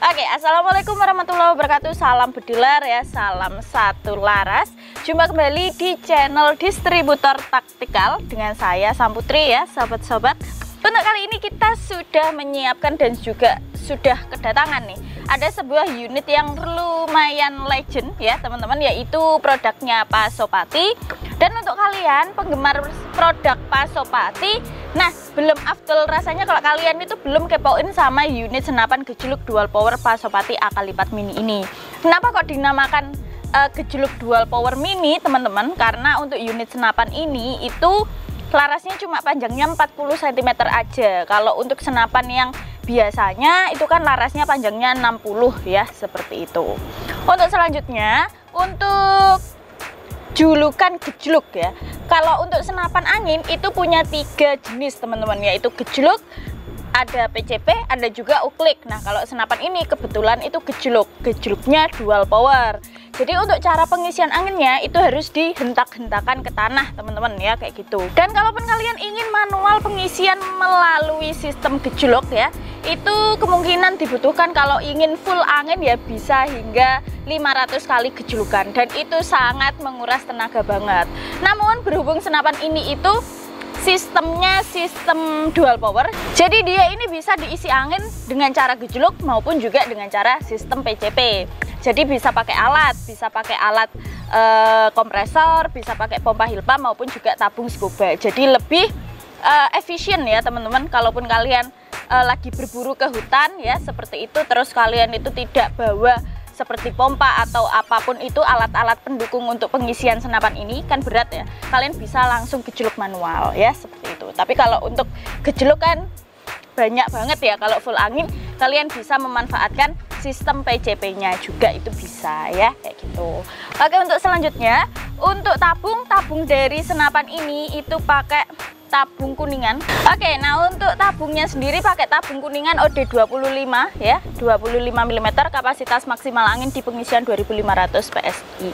Oke, assalamualaikum warahmatullahi wabarakatuh. Salam bedilar ya, salam satu laras. Jumpa kembali di channel Distributor Tactical dengan saya Samputri ya, sahabat-sahabat. Untuk kali ini kita sudah menyiapkan dan juga sudah kedatangan nih, ada sebuah unit yang lumayan legend ya teman-teman, yaitu produknya Pasopati. Dan untuk kalian penggemar produk Pasopati, nah, belum afdol rasanya kalau kalian itu belum kepoin sama unit senapan gejluk dual power Pasopati AK Lipat Mini ini. Kenapa kok dinamakan gejluk dual power mini, teman-teman? Karena untuk unit senapan ini itu larasnya cuma panjangnya 40 cm aja. Kalau untuk senapan yang biasanya itu kan larasnya panjangnya 60 ya, seperti itu. Untuk selanjutnya, untuk julukan gejluk ya. Kalau untuk senapan angin itu punya 3 jenis teman-teman, yaitu gejluk, ada PCP, ada juga uklik. Nah, kalau senapan ini kebetulan itu gejluk, gejluknya dual power. Jadi untuk cara pengisian anginnya itu harus dihentak-hentakan ke tanah teman-teman ya, kayak gitu. Dan kalaupun kalian ingin manual pengisian melalui sistem gejluk ya, itu kemungkinan dibutuhkan kalau ingin full angin ya bisa hingga 500 kali gejlukan, dan itu sangat menguras tenaga banget. Namun berhubung senapan ini itu sistemnya sistem dual power, jadi dia ini bisa diisi angin dengan cara gejluk maupun juga dengan cara sistem PCP. Jadi bisa pakai alat kompresor, bisa pakai pompa hilpa maupun juga tabung scuba. Jadi lebih efisien ya teman-teman. Kalaupun kalian lagi berburu ke hutan ya seperti itu, terus kalian itu tidak bawa seperti pompa atau apapun itu alat-alat pendukung untuk pengisian senapan ini kan berat ya, kalian bisa langsung gejluk manual ya, seperti itu. Tapi kalau untuk gejluk kan banyak banget ya, kalau full angin kalian bisa memanfaatkan sistem PCP nya juga, itu bisa ya, kayak gitu. Oke, untuk selanjutnya untuk tabung dari senapan ini itu pakai tabung kuningan. Oke, nah untuk tabungnya sendiri pakai tabung kuningan OD25 ya, 25 mm, kapasitas maksimal angin di pengisian 2500 PSI.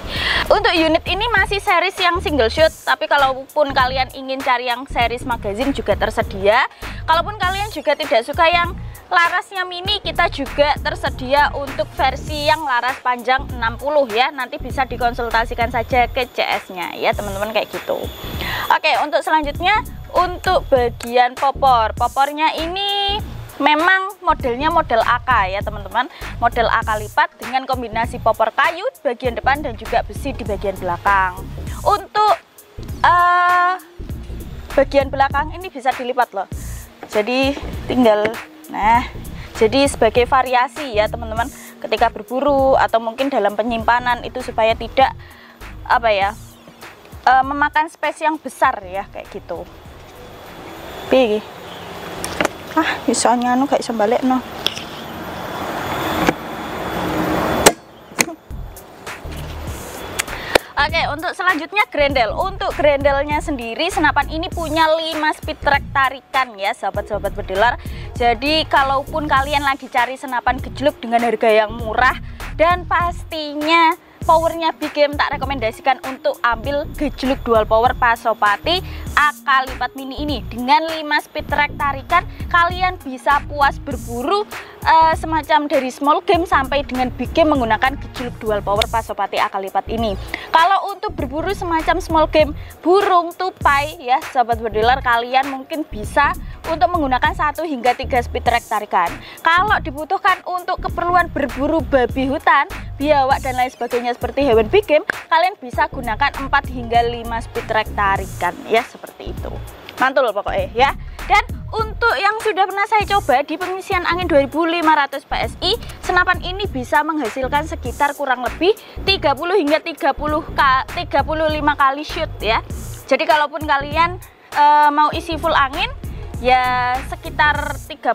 Untuk unit ini masih series yang single shot, tapi kalaupun kalian ingin cari yang series magazine juga tersedia. Kalaupun kalian juga tidak suka yang larasnya mini, kita juga tersedia untuk versi yang laras panjang 60 ya, nanti bisa dikonsultasikan saja ke CS-nya ya teman-teman, kayak gitu. Oke, untuk selanjutnya untuk bagian popor, popornya ini memang modelnya model AK ya teman-teman, model AK lipat dengan kombinasi popor kayu bagian depan dan juga besi di bagian belakang. Untuk bagian belakang ini bisa dilipat loh, jadi tinggal. Nah, jadi sebagai variasi ya teman-teman, ketika berburu atau mungkin dalam penyimpanan itu supaya tidak apa ya, memakan space yang besar ya, kayak gitu. Begini. Ah, misalnya anu kayak sembalik no. Oke, untuk selanjutnya grendel. Untuk grendelnya sendiri senapan ini punya 5 speed track tarikan ya sahabat-sahabat bedilar. Jadi kalaupun kalian lagi cari senapan gejluk dengan harga yang murah dan pastinya powernya big game, tak rekomendasikan untuk ambil gejluk dual power Pasopati AK Lipat Mini ini. Dengan 5 speed track tarikan kalian bisa puas berburu semacam dari small game sampai dengan big game menggunakan gejluk dual power Pasopati AK Lipat ini. Kalau untuk berburu semacam small game burung, tupai ya sahabat bedilar, kalian mungkin bisa untuk menggunakan 1 hingga 3 speed track tarikan. Kalau dibutuhkan untuk keperluan berburu babi hutan, biawak dan lain sebagainya seperti hewan big game, kalian bisa gunakan 4 hingga 5 speed track tarikan ya, seperti itu. Mantul pokoknya ya. Dan untuk yang sudah pernah saya coba di pengisian angin 2500 PSI, senapan ini bisa menghasilkan sekitar kurang lebih 30 hingga 35 kali shoot ya. Jadi kalaupun kalian mau isi full angin ya sekitar 35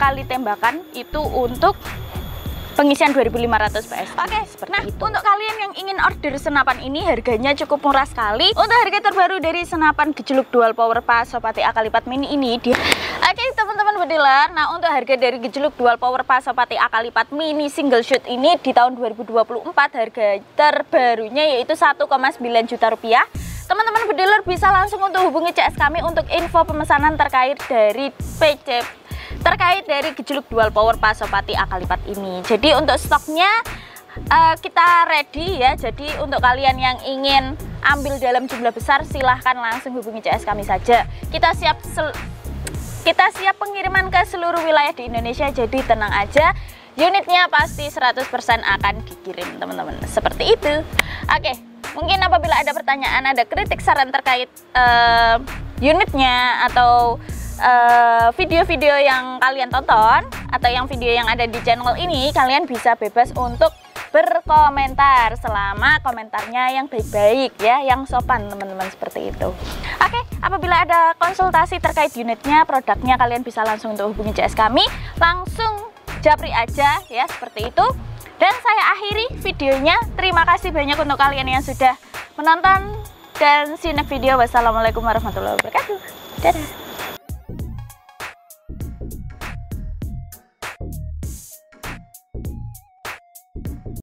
kali tembakan itu untuk pengisian 2500 PS. Oke, nah itu. Untuk kalian yang ingin order senapan ini harganya cukup murah sekali. Untuk harga terbaru dari senapan gejluk dual power Pasopati AK Lipat Mini ini dia. Oke teman-teman bedilar, nah untuk harga dari gejluk dual power Pasopati AK Lipat Mini single shoot ini di tahun 2024 harga terbarunya yaitu 1,9 juta rupiah. Teman-teman bediler bisa langsung untuk hubungi CS kami untuk info pemesanan terkait dari PCP, terkait dari Gejluk Dual Power Pasopati AK Lipat ini. Jadi untuk stoknya kita ready ya. Jadi untuk kalian yang ingin ambil dalam jumlah besar, silahkan langsung hubungi CS kami saja. Kita siap pengiriman ke seluruh wilayah di Indonesia, jadi tenang aja, unitnya pasti 100% akan dikirim teman-teman, seperti itu. Oke, mungkin apabila ada pertanyaan, ada kritik, saran terkait unitnya atau video-video yang kalian tonton atau yang video yang ada di channel ini, kalian bisa bebas untuk berkomentar selama komentarnya yang baik-baik ya, yang sopan teman-teman, seperti itu. Oke, apabila ada konsultasi terkait unitnya, produknya, kalian bisa langsung untuk hubungi CS kami, langsung japri aja ya, seperti itu. Dan saya akhiri videonya, terima kasih banyak untuk kalian yang sudah menonton dan see you next video. Wassalamualaikum warahmatullahi wabarakatuh. Dadah.